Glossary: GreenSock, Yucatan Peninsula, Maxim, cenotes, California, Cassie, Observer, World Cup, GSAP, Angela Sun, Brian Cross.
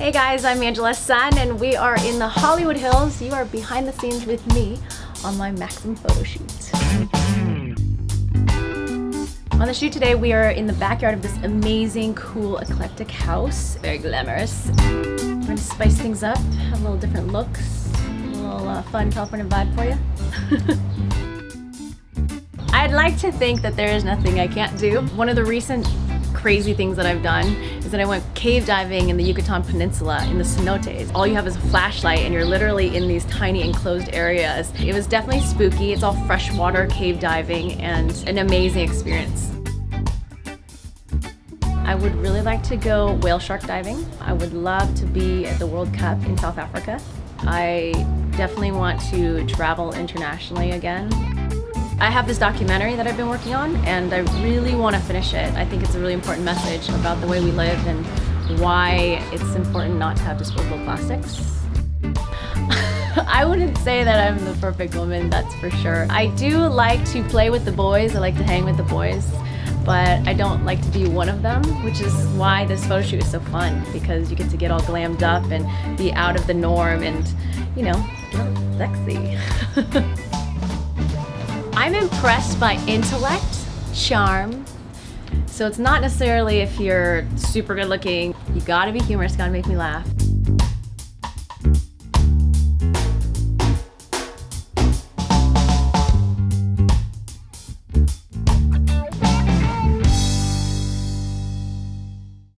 Hey guys, I'm Angela Sun and we are in the Hollywood Hills. You are behind the scenes with me on my Maxim photo shoot. On the shoot today, we are in the backyard of this amazing, cool, eclectic house. Very glamorous. We're gonna spice things up, have a little different looks, a little fun California vibe for you. I'd like to think that there is nothing I can't do. One of the recent crazy things that I've done is that I went cave diving in the Yucatan Peninsula in the cenotes. All you have is a flashlight and you're literally in these tiny enclosed areas. It was definitely spooky. It's all freshwater cave diving and an amazing experience. I would really like to go whale shark diving. I would love to be at the World Cup in South Africa. I definitely want to travel internationally again. I have this documentary that I've been working on and I really want to finish it. I think it's a really important message about the way we live and why it's important not to have disposable plastics. I wouldn't say that I'm the perfect woman, that's for sure. I do like to play with the boys, I like to hang with the boys, but I don't like to be one of them, which is why this photo shoot is so fun, because you get to get all glammed up and be out of the norm and, you know, get sexy. I'm impressed by intellect, charm, so it's not necessarily if you're super good looking. You gotta be humorous, gotta make me laugh.